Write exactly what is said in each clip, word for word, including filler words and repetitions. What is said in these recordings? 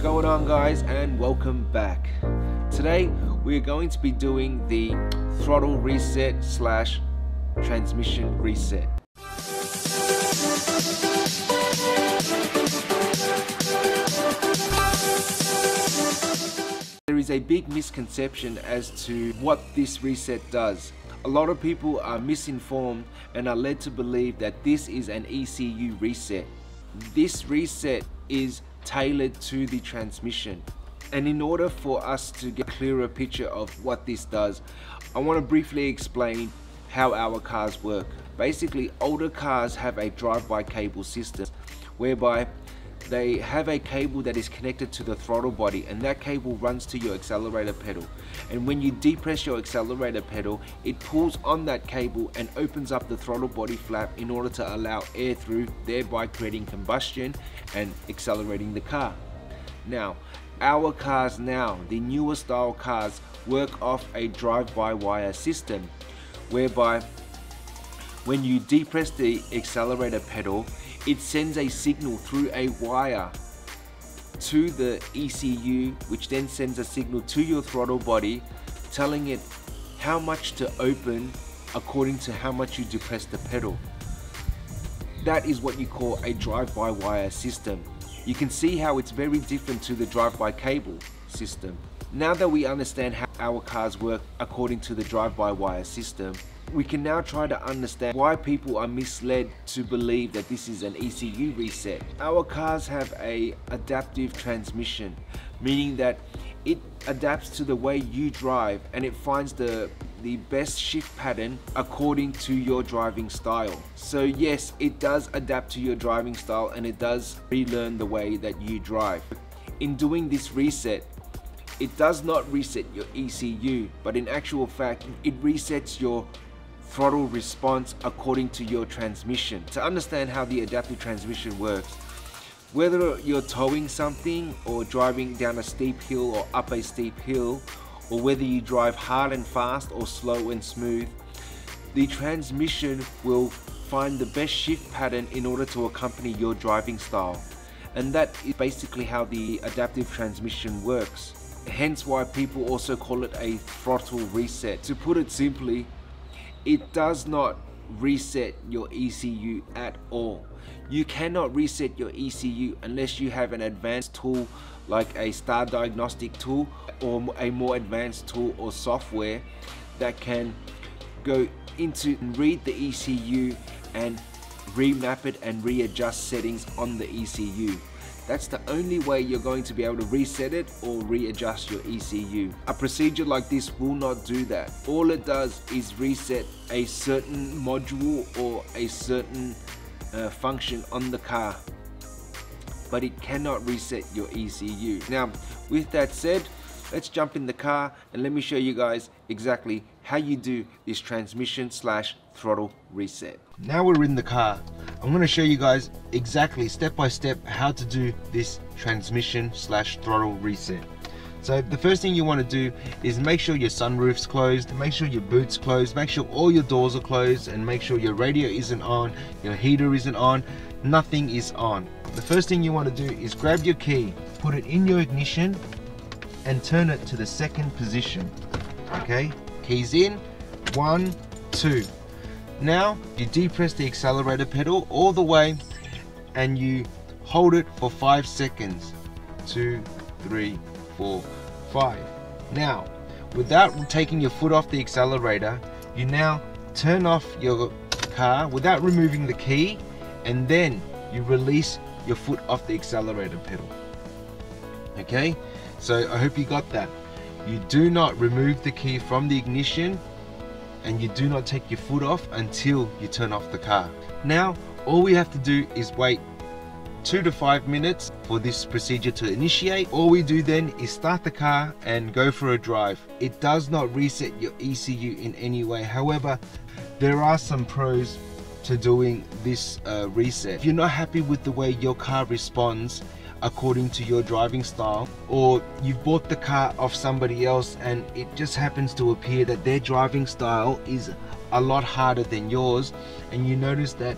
What's going on, guys, and welcome back. Today we're going to be doing the throttle reset slash transmission reset. There is a big misconception as to what this reset does. A lot of people are misinformed and are led to believe that this is an E C U reset. This reset is tailored to the transmission, and in order for us to get a clearer picture of what this does, I want to briefly explain how our cars work. Basically, older cars have a drive-by cable system whereby they have a cable that is connected to the throttle body, and that cable runs to your accelerator pedal, and when you depress your accelerator pedal, it pulls on that cable and opens up the throttle body flap in order to allow air through, thereby creating combustion and accelerating the car. Now, our cars now, the newer style cars, work off a drive-by-wire system whereby when you depress the accelerator pedal, it sends a signal through a wire to the E C U, which then sends a signal to your throttle body telling it how much to open according to how much you depress the pedal. That is what you call a drive-by-wire system. You can see how it's very different to the drive-by cable system. Now that we understand how our cars work according to the drive-by-wire system, we can now try to understand why people are misled to believe that this is an E C U reset. Our cars have an adaptive transmission, meaning that it adapts to the way you drive and it finds the, the best shift pattern according to your driving style. So yes, it does adapt to your driving style and it does relearn the way that you drive. In doing this reset, it does not reset your E C U, but in actual fact, it resets your throttle response according to your transmission. To understand how the adaptive transmission works, whether you're towing something or driving down a steep hill or up a steep hill, or whether you drive hard and fast or slow and smooth, the transmission will find the best shift pattern in order to accompany your driving style. And that is basically how the adaptive transmission works. Hence why people also call it a throttle reset. To put it simply, it does not reset your E C U at all. You cannot reset your E C U unless you have an advanced tool like a Star diagnostic tool or a more advanced tool or software that can go into and read the E C U and remap it and readjust settings on the E C U. That's the only way you're going to be able to reset it or readjust your E C U. A procedure like this will not do that. All it does is reset a certain module or a certain uh, function on the car, but it cannot reset your E C U. Now, with that said, let's jump in the car and let me show you guys exactly how you do this transmission slash throttle reset. Now we're in the car. I'm going to show you guys exactly step by step how to do this transmission slash throttle reset. So the first thing you want to do is make sure your sunroof's closed, make sure your boot's closed, make sure all your doors are closed, and make sure your radio isn't on, your heater isn't on, nothing is on. The first thing you want to do is grab your key, put it in your ignition and turn it to the second position. Okay, keys in, one, two. Now you depress the accelerator pedal all the way and you hold it for five seconds. Two, three, four, five. Now, without taking your foot off the accelerator, you now turn off your car without removing the key, and then you release your foot off the accelerator pedal. Okay, so I hope you got that. You do not remove the key from the ignition and you do not take your foot off until you turn off the car. Now, all we have to do is wait two to five minutes for this procedure to initiate. All we do then is start the car and go for a drive. It does not reset your E C U in any way. However, there are some pros to doing this uh, reset. If you're not happy with the way your car responds according to your driving style, or you've bought the car off somebody else and it just happens to appear that their driving style is a lot harder than yours, and you notice that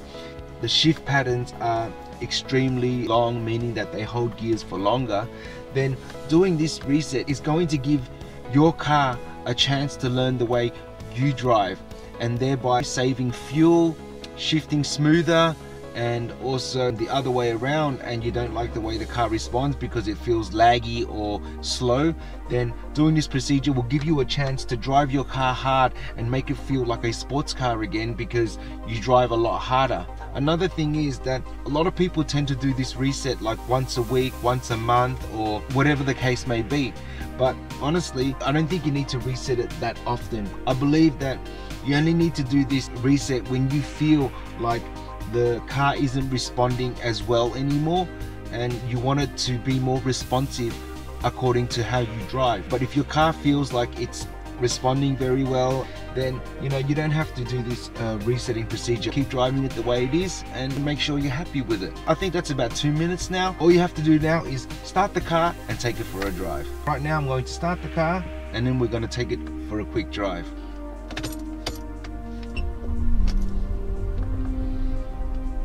the shift patterns are extremely long, meaning that they hold gears for longer, then doing this reset is going to give your car a chance to learn the way you drive, and thereby saving fuel, shifting smoother, and also the other way around, and you don't like the way the car responds because it feels laggy or slow, then doing this procedure will give you a chance to drive your car hard and make it feel like a sports car again, because you drive a lot harder. Another thing is that a lot of people tend to do this reset like once a week, once a month, or whatever the case may be, but honestly I don't think you need to reset it that often. I believe that you only need to do this reset when you feel like the car isn't responding as well anymore, and you want it to be more responsive according to how you drive. But if your car feels like it's responding very well, then you know you don't have to do this uh, resetting procedure. Keep driving it the way it is and make sure you're happy with it. I think that's about two minutes now. All you have to do now is start the car and take it for a drive. Right now I'm going to start the car and then we're going to take it for a quick drive.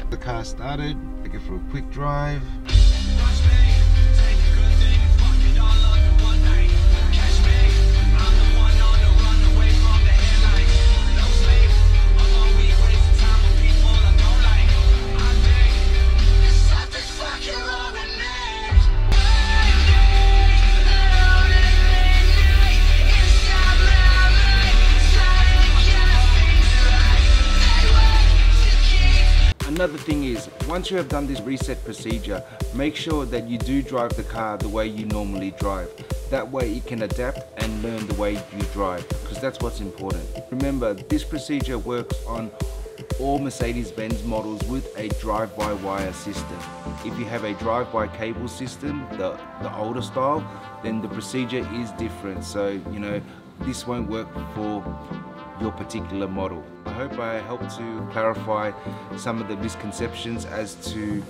The car started, take it for a quick drive. Another thing is, once you have done this reset procedure, make sure that you do drive the car the way you normally drive. That way it can adapt and learn the way you drive, because that's what's important. Remember, this procedure works on all Mercedes-Benz models with a drive-by-wire system. If you have a drive-by cable system, the, the older style, then the procedure is different. So, you know, this won't work for your particular model. I hope I helped to clarify some of the misconceptions as to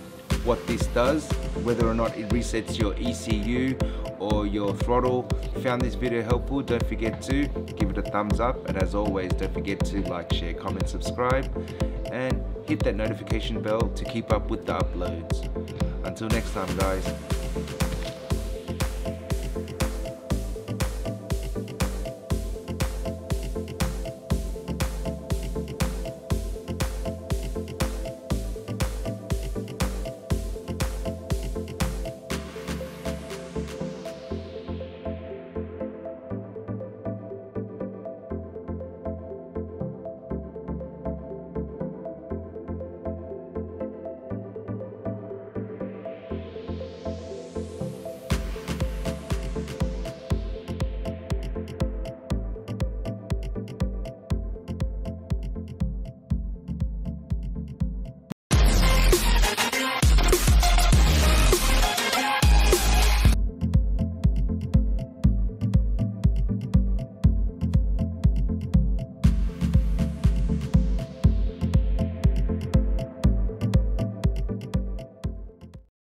what this does, whether or not it resets your E C U or your throttle. If you found this video helpful, don't forget to give it a thumbs up, and as always, don't forget to like, share, comment, subscribe, and hit that notification bell to keep up with the uploads. Until next time, guys.